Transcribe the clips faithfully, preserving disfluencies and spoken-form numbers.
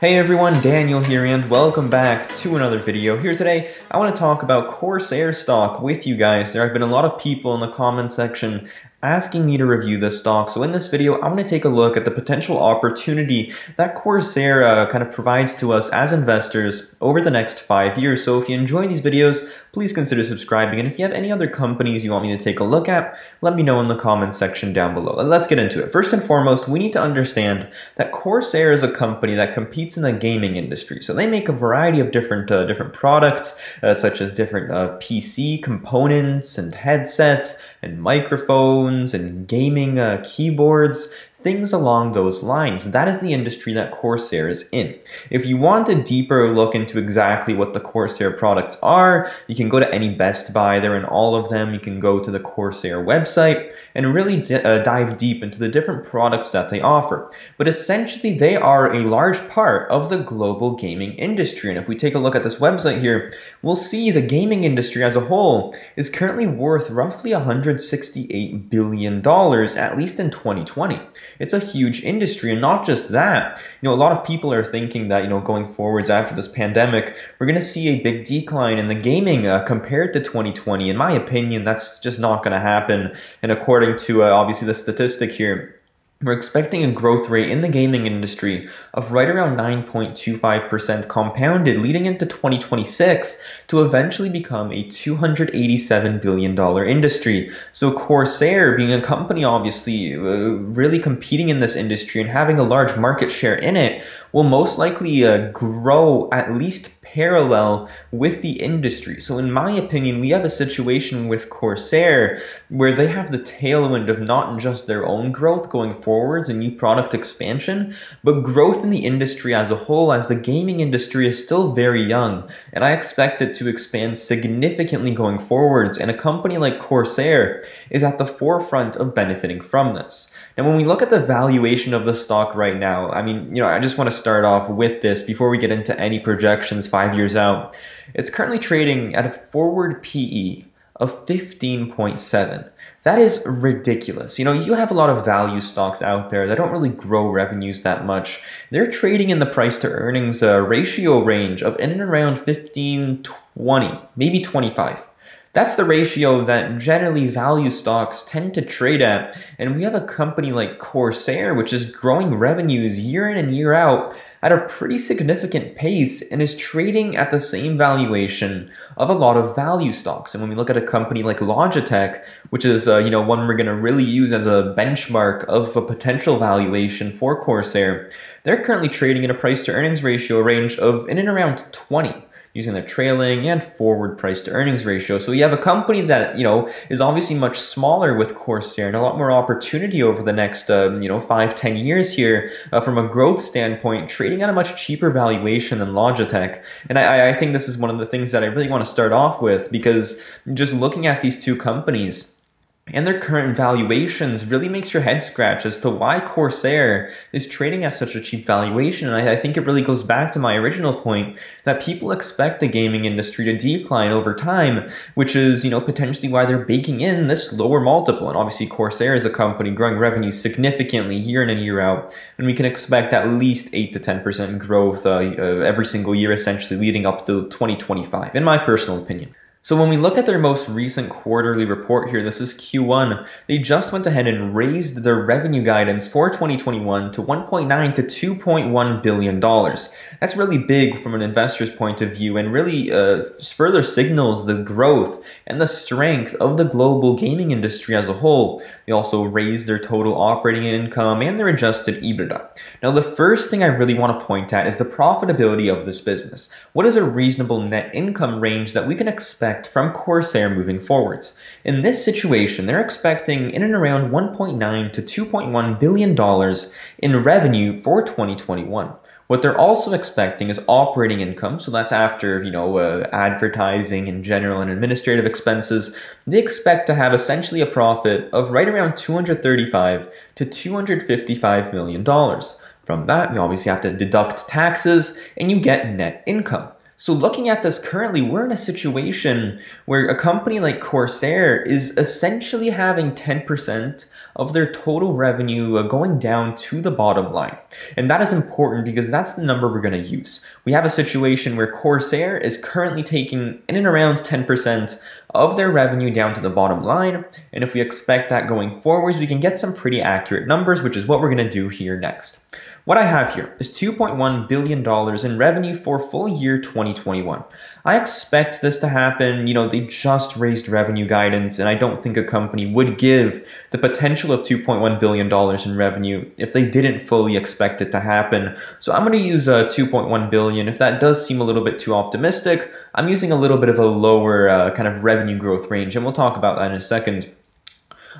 Hey everyone, Daniel here and welcome back to another video. Here today, I want to talk about Corsair stock with you guys. There have been a lot of people in the comment section asking me to review this stock. So in this video, I'm going to take a look at the potential opportunity that Corsair uh, kind of provides to us as investors over the next five years. So if you enjoy these videos, please consider subscribing. And if you have any other companies you want me to take a look at, let me know in the comment section down below. And let's get into it. First and foremost, we need to understand that Corsair is a company that competes in the gaming industry. So they make a variety of different, uh, different products, uh, such as different uh, P C components and headsets and microphones and gaming uh, keyboards, things along those lines. That is the industry that Corsair is in. If you want a deeper look into exactly what the Corsair products are, you can go to any Best Buy. They're in all of them. You can go to the Corsair website and really d uh, dive deep into the different products that they offer. But essentially, they are a large part of the global gaming industry. And if we take a look at this website here, we'll see the gaming industry as a whole is currently worth roughly one hundred sixty-eight billion dollars, at least in twenty twenty. It's a huge industry, and not just that, you know, a lot of people are thinking that, you know, going forwards after this pandemic, we're going to see a big decline in the gaming uh, compared to twenty twenty. In my opinion, that's just not going to happen. And according to uh, obviously the statistic here, we're expecting a growth rate in the gaming industry of right around nine point two five percent compounded leading into twenty twenty-six to eventually become a two hundred eighty-seven billion dollars industry. So Corsair, being a company obviously uh, really competing in this industry and having a large market share in it, will most likely uh, grow at least parallel with the industry. So in my opinion, we have a situation with Corsair where they have the tailwind of not just their own growth going forwards and new product expansion, but growth in the industry as a whole, as the gaming industry is still very young. And I expect it to expand significantly going forwards. And a company like Corsair is at the forefront of benefiting from this. Now, when we look at the valuation of the stock right now, I mean, you know, I just want to start off with this before we get into any projections five years out. It's currently trading at a forward P E of fifteen point seven. That is ridiculous. You know, you have a lot of value stocks out there that don't really grow revenues that much. They're trading in the price to earnings uh, ratio range of in and around fifteen, twenty, maybe twenty-five. That's the ratio that generally value stocks tend to trade at. And we have a company like Corsair, which is growing revenues year in and year out at a pretty significant pace and is trading at the same valuation of a lot of value stocks. And when we look at a company like Logitech, which is uh, you know, one we're going to really use as a benchmark of a potential valuation for Corsair, they're currently trading at a price to earnings ratio range of in and around twenty. Using the trailing and forward price to earnings ratio. So you have a company that, you know, is obviously much smaller with Corsair and a lot more opportunity over the next, um, you know, five, ten years here uh, from a growth standpoint, trading at a much cheaper valuation than Logitech. And I, I think this is one of the things that I really want to start off with, because just looking at these two companies and their current valuations really makes your head scratch as to why Corsair is trading at such a cheap valuation. And I, I think it really goes back to my original point that people expect the gaming industry to decline over time, which is, you know, potentially why they're baking in this lower multiple. And obviously Corsair is a company growing revenue significantly year in and year out, and we can expect at least eight to ten percent growth uh, uh, every single year, essentially leading up to twenty twenty-five, in my personal opinion. So when we look at their most recent quarterly report here, this is Q one, they just went ahead and raised their revenue guidance for twenty twenty-one to one point nine to two point one billion dollars. That's really big from an investor's point of view, and really uh, further signals the growth and the strength of the global gaming industry as a whole. They also raised their total operating income and their adjusted EBITDA. Now, the first thing I really want to point at is the profitability of this business. What is a reasonable net income range that we can expect from Corsair moving forwards? In this situation, they're expecting in and around one point nine to two point one billion dollars in revenue for twenty twenty-one. What they're also expecting is operating income, so that's after, you know, uh, advertising and general and administrative expenses. They expect to have essentially a profit of right around two hundred thirty-five to two hundred fifty-five million dollars. From that, you obviously have to deduct taxes and you get net income. So looking at this currently, we're in a situation where a company like Corsair is essentially having ten percent of their total revenue going down to the bottom line. And that is important because that's the number we're going to use. We have a situation where Corsair is currently taking in and around ten percent of their revenue down to the bottom line. And if we expect that going forwards, we can get some pretty accurate numbers, which is what we're going to do here next. What I have here is two point one billion dollars in revenue for full year twenty twenty-one. I expect this to happen. You know, they just raised revenue guidance, and I don't think a company would give the potential of two point one billion dollars in revenue if they didn't fully expect it to happen. So I'm going to use a two point one billion. If that does seem a little bit too optimistic, I'm using a little bit of a lower uh, kind of revenue growth range, and we'll talk about that in a second.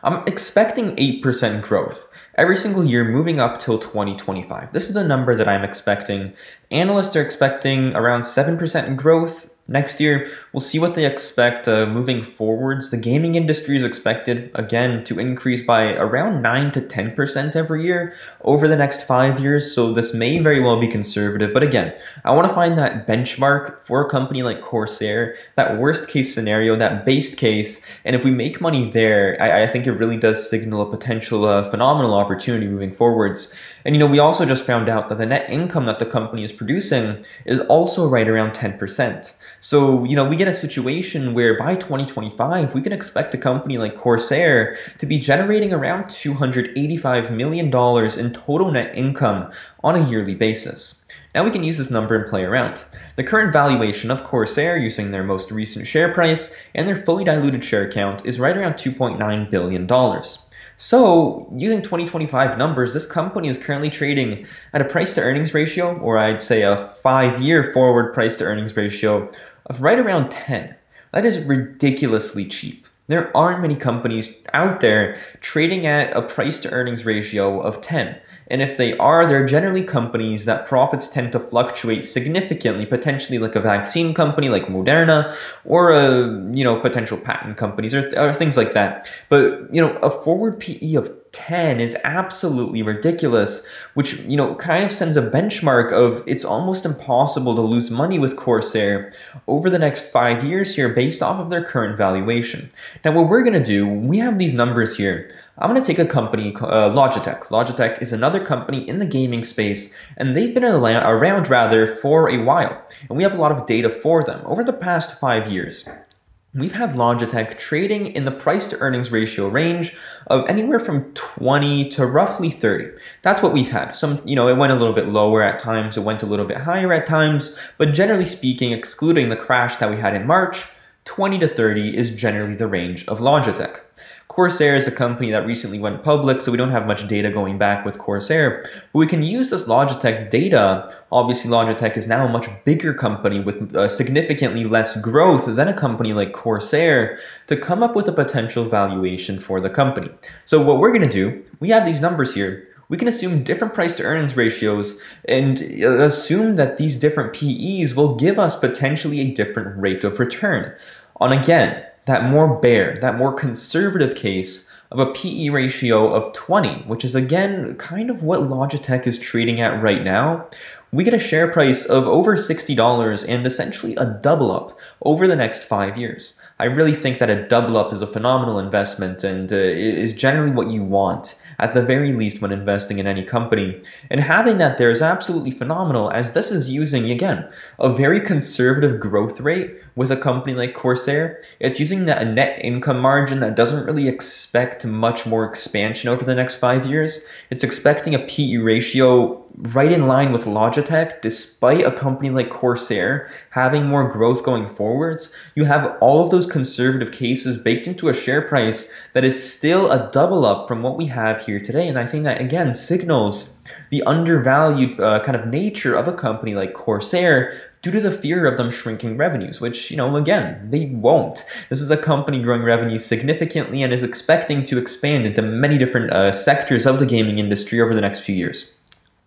I'm expecting eight percent growth every single year moving up till twenty twenty-five. This is the number that I'm expecting. Analysts are expecting around seven percent in growth next year. We'll see what they expect uh, moving forwards. The gaming industry is expected, again, to increase by around nine to ten percent every year over the next five years. So this may very well be conservative. But again, I want to find that benchmark for a company like Corsair, that worst case scenario, that base case. And if we make money there, I, I think it really does signal a potential uh, phenomenal opportunity moving forwards. And, you know, we also just found out that the net income that the company is producing is also right around ten percent. So, you know, we get a situation where by twenty twenty-five, we can expect a company like Corsair to be generating around two hundred eighty-five million dollars in total net income on a yearly basis. Now we can use this number and play around. The current valuation of Corsair using their most recent share price and their fully diluted share count is right around two point nine billion dollars. So using twenty twenty-five numbers, this company is currently trading at a price to earnings ratio, or I'd say a five year forward price to earnings ratio of right around ten. That is ridiculously cheap. There aren't many companies out there trading at a price to earnings ratio of ten. And if they are, they're generally companies that profits tend to fluctuate significantly, potentially like a vaccine company like Moderna or a, you know, potential patent companies or, or things like that. But, you know, a forward P E of ten is absolutely ridiculous, which, you know, kind of sends a benchmark of it's almost impossible to lose money with Corsair over the next five years here based off of their current valuation. Now, what we're going to do, we have these numbers here. I'm going to take a company, uh, Logitech. Logitech is another company in the gaming space, and they've been around rather for a while, and we have a lot of data for them over the past five years. We've had Logitech trading in the price to earnings ratio range of anywhere from twenty to roughly thirty. That's what we've had. Some, you know, it went a little bit lower at times, it went a little bit higher at times, but generally speaking, excluding the crash that we had in March, twenty to thirty is generally the range of Logitech. Corsair is a company that recently went public, so we don't have much data going back with Corsair, but we can use this Logitech data. Obviously, Logitech is now a much bigger company with uh, significantly less growth than a company like Corsair to come up with a potential valuation for the company. So what we're going to do, we have these numbers here. We can assume different price to earnings ratios and assume that these different P Es will give us potentially a different rate of return on, again, that more bear, that more conservative case of a P E ratio of twenty, which is, again, kind of what Logitech is trading at right now. We get a share price of over sixty dollars and essentially a double up over the next five years. I really think that a double up is a phenomenal investment and uh, is generally what you want, at the very least, when investing in any company. And having that there is absolutely phenomenal, as this is using, again, a very conservative growth rate with a company like Corsair. It's using a net income margin that doesn't really expect much more expansion over the next five years. It's expecting a P E ratio right in line with Logitech, despite a company like Corsair having more growth going forwards. You have all of those conservative cases baked into a share price that is still a double up from what we have here today. And I think that, again, signals the undervalued uh, kind of nature of a company like Corsair, due to the fear of them shrinking revenues, which, you know, again, they won't. This is a company growing revenue significantly and is expecting to expand into many different uh, sectors of the gaming industry over the next few years.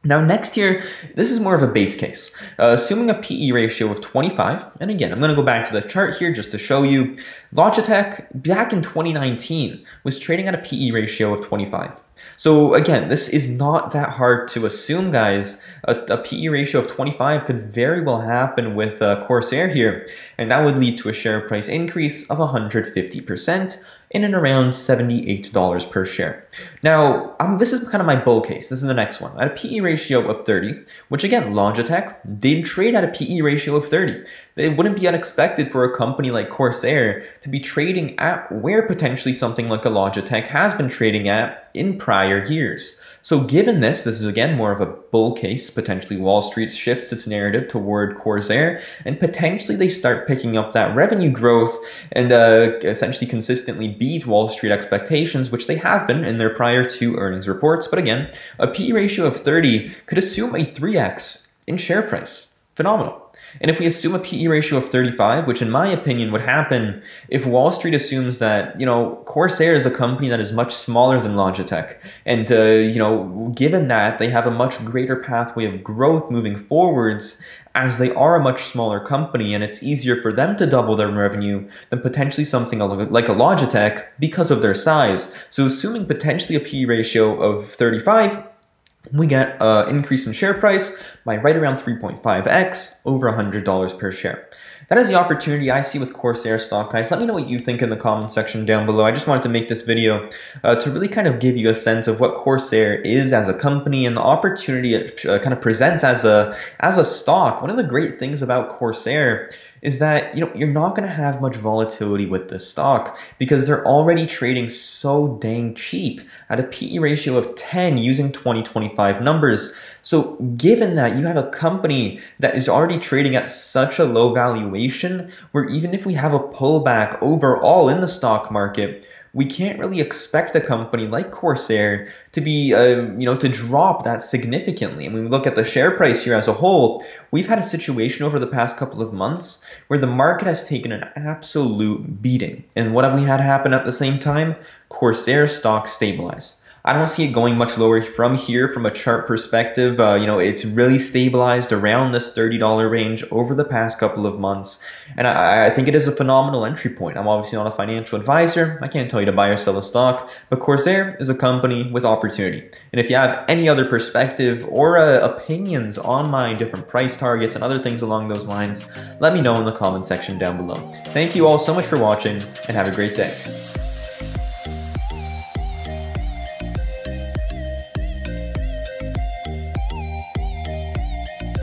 Now, next here, this is more of a base case, uh, assuming a P E ratio of twenty-five. And again, I'm going to go back to the chart here just to show you. Logitech, back in twenty nineteen, was trading at a P E ratio of twenty-five. So again, this is not that hard to assume, guys. A, a P E ratio of twenty-five could very well happen with uh, Corsair here, and that would lead to a share price increase of one hundred fifty percent in and around seventy-eight dollars per share. Now, um, this is kind of my bull case. This is the next one. At a P E ratio of thirty, which again, Logitech did trade at a P E ratio of thirty. It wouldn't be unexpected for a company like Corsair to be trading at where potentially something like a Logitech has been trading at in prior years. So given this, this is again more of a bull case. Potentially Wall Street shifts its narrative toward Corsair, and potentially they start picking up that revenue growth and uh, essentially consistently beat Wall Street expectations, which they have been in their prior two earnings reports. But again, a P E ratio of thirty could assume a three X in share price. Phenomenal. And if we assume a P E ratio of thirty-five, which in my opinion would happen if Wall Street assumes that, you know, Corsair is a company that is much smaller than Logitech. And, uh, you know, given that they have a much greater pathway of growth moving forwards, as they are a much smaller company, and it's easier for them to double their revenue than potentially something like a Logitech because of their size. So assuming potentially a P E ratio of thirty-five, we get an increase in share price by right around three point five X, over one hundred dollars per share. That is the opportunity I see with Corsair stock, guys. Let me know what you think in the comment section down below. I just wanted to make this video uh, to really kind of give you a sense of what Corsair is as a company and the opportunity it uh, kind of presents as a, as a stock. One of the great things about Corsair is that, you know, you're not going to have much volatility with this stock because they're already trading so dang cheap at a P E ratio of ten using twenty twenty-five numbers. So given that you have a company that is already trading at such a low valuation, where even if we have a pullback overall in the stock market, we can't really expect a company like Corsair to be, uh, you know, to drop that significantly. And when we look at the share price here as a whole, we've had a situation over the past couple of months where the market has taken an absolute beating. And what have we had happen at the same time? Corsair stock stabilized. I don't see it going much lower from here from a chart perspective. Uh, you know, it's really stabilized around this thirty dollar range over the past couple of months. And I, I think it is a phenomenal entry point. I'm obviously not a financial advisor. I can't tell you to buy or sell a stock, but Corsair is a company with opportunity. And if you have any other perspective or uh, opinions on my different price targets and other things along those lines, let me know in the comment section down below. Thank you all so much for watching, and have a great day.